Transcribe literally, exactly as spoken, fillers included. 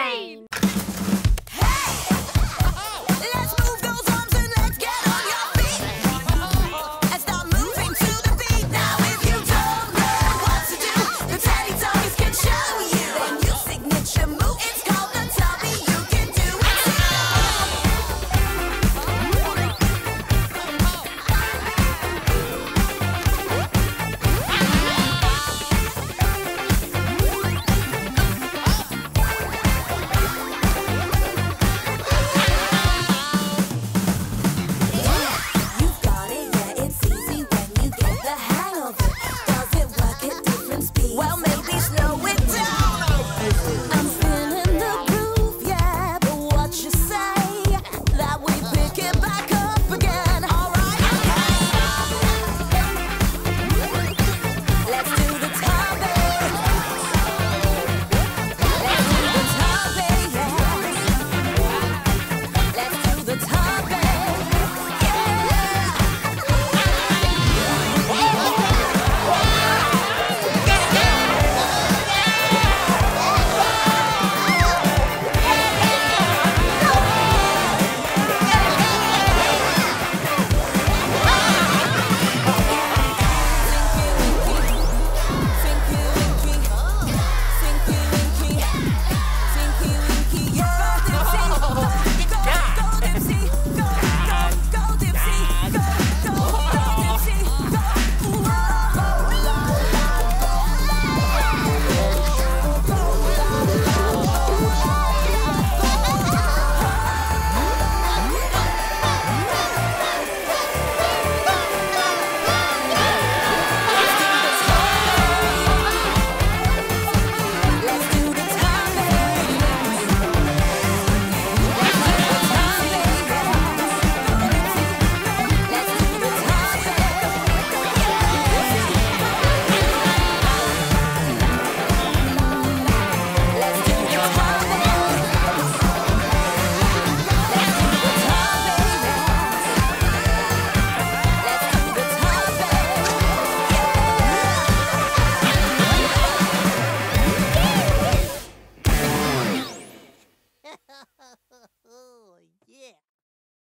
brain.